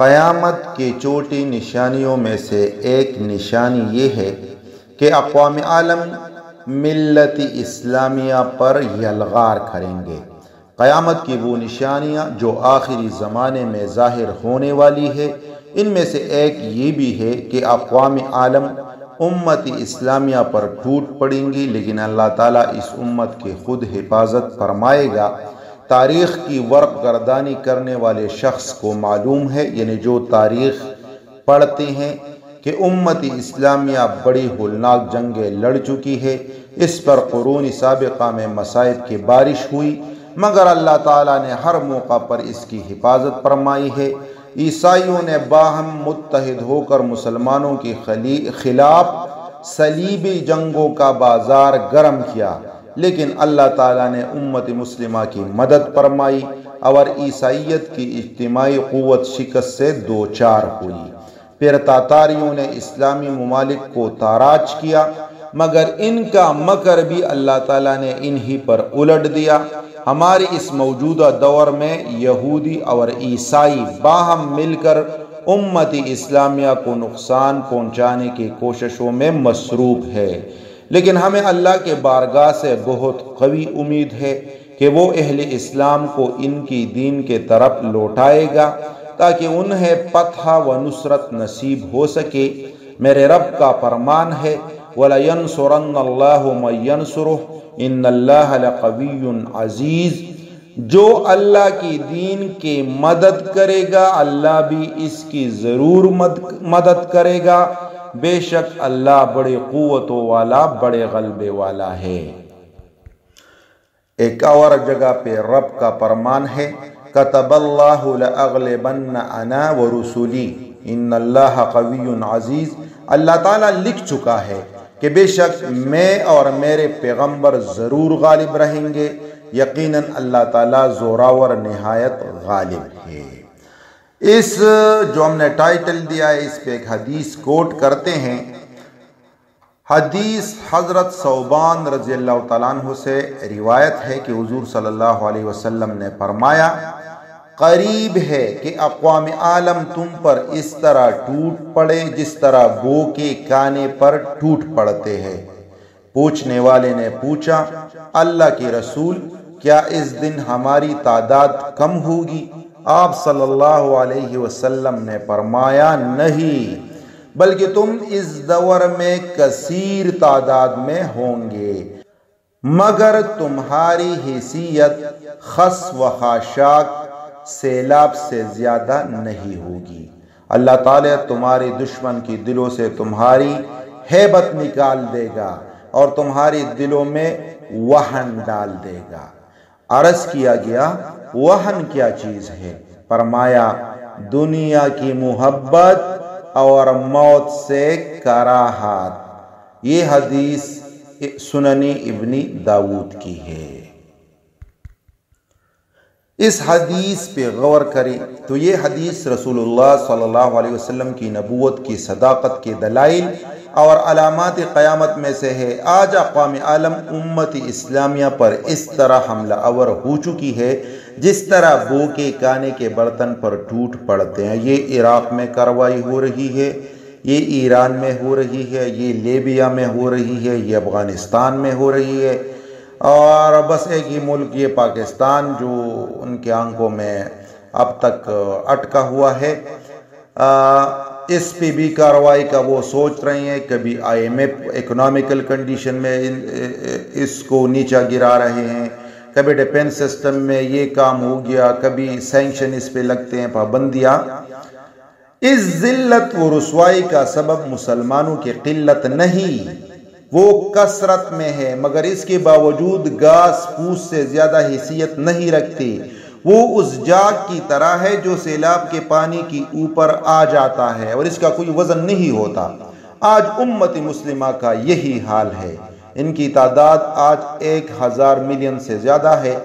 क़यामत की छोटी निशानियों में से एक निशानी ये है कि अक़्वामी आलम मिल्लत इस्लामिया पर यलग़ार करेंगे। क़यामत की वो निशानियाँ जो आखिरी ज़माने में ज़ाहिर होने वाली है, इनमें से एक ये भी है कि अक़्वामी आलम उम्मती इस्लामिया पर टूट पड़ेंगी, लेकिन अल्लाह ताला इस उम्मत की खुद हिफाजत फरमाएगा। तारीख़ की वर्क गर्दानी करने वाले शख्स को मालूम है, यानी जो तारीख़ पढ़ते हैं, कि उम्मती इस्लामिया बड़ी हुलनाक जंगें लड़ चुकी है। इस पर क़ुरूनी साबिक़ा में मसाइब की बारिश हुई, मगर अल्लाह ताला ने हर मौका पर इसकी हिफाजत फरमाई है। ईसाइयों ने बाहम मुत्तहिद होकर मुसलमानों के खिलाफ सलीबी जंगों का बाज़ार गर्म किया, लेकिन अल्लाह ताला ने उम्मत मुस्लिमा की मदद फरमाई और ईसाइयत की इज्तिमाई क़ुव्वत शिकस्त से दो चार हुई। फिर तातारियों ने इस्लामी ममालिक को ताराज किया, मगर इनका मकर भी अल्लाह ताला ने इन्हीं पर उलट दिया। हमारे इस मौजूदा दौर में यहूदी और ईसाई बाहम मिलकर उम्मती इस्लामिया को नुकसान पहुँचाने की कोशिशों में मसरूफ़ है, लेकिन हमें अल्लाह के बारगाह से बहुत कवी उम्मीद है कि वो अहले इस्लाम को इनकी दीन के तरफ लौटाएगा ताकि उन्हें फतह व नुसरत नसीब हो सके। मेरे रब का फरमान है, वलयंसुरन्नल्लाहु मन यंसुरुह इन्नल्लाह लक़विय्युन अज़ीज़। जो अल्लाह की दीन के मदद करेगा, अल्लाह भी इसकी ज़रूर मदद करेगा। बेशक अल्लाह बड़े क़ुव्वतों वाला, बड़े ग़लबे वाला है। एक और जगह पे रब का फरमान है, कतबल्लाहु लअग़लिबन्ना अना व रुसूली इन्नल्लाह क़विय्युन अज़ीज़। अल्लाह ताला लिख चुका है कि बेशक मैं और मेरे पैगंबर ज़रूर गालिब रहेंगे। यकीनन अल्लाह ताला ज़ोरावर निहायत गालिब है। इस जो हमने टाइटल दिया है, इस पे एक हदीस कोट करते हैं। हदीस हज़रत सौबान रज़ी अल्लाह तआला अन्हु से रिवायत है कि हुजूर सल्लल्लाहु अलैहि वसल्लम ने फरमाया, करीब है कि अक़्वाम आलम तुम पर इस तरह टूट पड़े जिस तरह गो के काने पर टूट पड़ते हैं। पूछने वाले ने पूछा, अल्लाह के रसूल, क्या इस दिन हमारी तादाद कम होगी? आप सल्लल्लाहु अलैहि वसल्लम ने फरमाया, नहीं, बल्कि तुम इस दौर में कसीर तादाद में होंगे, मगर तुम्हारी हैसियत खस व खाशाक सैलाब से ज़्यादा नहीं होगी। अल्लाह ताला तुम्हारे दुश्मन की दिलों से तुम्हारी हैबत निकाल देगा और तुम्हारी दिलों में वहन डाल देगा। अर्ज़ किया गया, वहन क्या चीज़ है? फरमाया, दुनिया की मोहब्बत और मौत से कराहत। ये हदीस सुनने इब्नी दाऊद की है। इस हदीस पे गौर करें तो ये हदीस रसूलुल्लाह सल्लल्लाहु अलैहि वसल्लम की नबूवत की सदाकत के दलाइल और अलामात क़यामत में से है। आज अक़्वाम आलम उम्मत इस्लामिया पर इस तरह हमला आवर हो चुकी है जिस तरह बो के काने के बर्तन पर टूट पड़ते हैं। ये इराक़ में कार्रवाई हो रही है, ये ईरान में हो रही है, ये लीबिया में हो रही है, ये अफ़ग़ानिस्तान में हो रही है, और बस एक ही मुल्क ये पाकिस्तान जो उनके आंखों में अब तक अटका हुआ है। इस पे भी कार्रवाई का वो सोच रहे हैं, कभी IMF इकोनॉमिकल कंडीशन में इसको नीचा गिरा रहे हैं, कभी डिफेंस सिस्टम में ये काम हो गया, कभी सैंक्शन इस पे लगते हैं, पाबंदियाँ। इस ज़िल्लत व रुसवाई का सबब मुसलमानों की क़िल्लत नहीं, वो कसरत में है, मगर इसके बावजूद घास फूस से ज़्यादा हैसियत नहीं रखती। वो उस जाग की तरह है जो सैलाब के पानी के ऊपर आ जाता है और इसका कोई वज़न नहीं होता। आज उम्मती मुस्लिमा का यही हाल है। इनकी तादाद आज 1000 मिलियन से ज़्यादा है,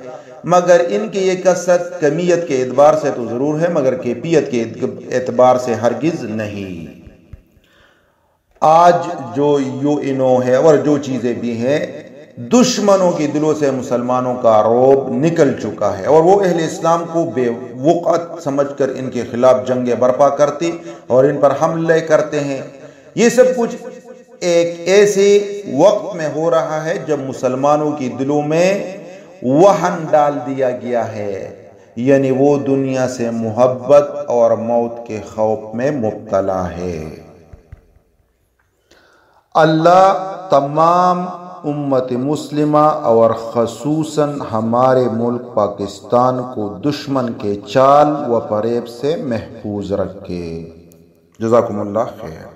मगर इनकी ये कसरत कमियत के एतबार से तो ज़रूर है, मगर कैफियत के एतबार से हरगिज़ नहीं। आज जो UNO है और जो चीज़ें भी हैं, दुश्मनों की दिलों से मुसलमानों का रौब निकल चुका है और वो अहले इस्लाम को बेवक़त समझकर इनके खिलाफ जंगें बर्पा करते और इन पर हमले करते हैं। ये सब कुछ एक ऐसे वक्त में हो रहा है जब मुसलमानों की दिलों में वहन डाल दिया गया है, यानी वो दुनिया से मोहब्बत और मौत के खौफ में मुब्तला है। अल्लाह तमाम उम्मत मुस्लिमा और खसूसन हमारे मुल्क पाकिस्तान को दुश्मन के चाल व फरेब से महफूज रखे। जज़ाकुमुल्लाह खैर।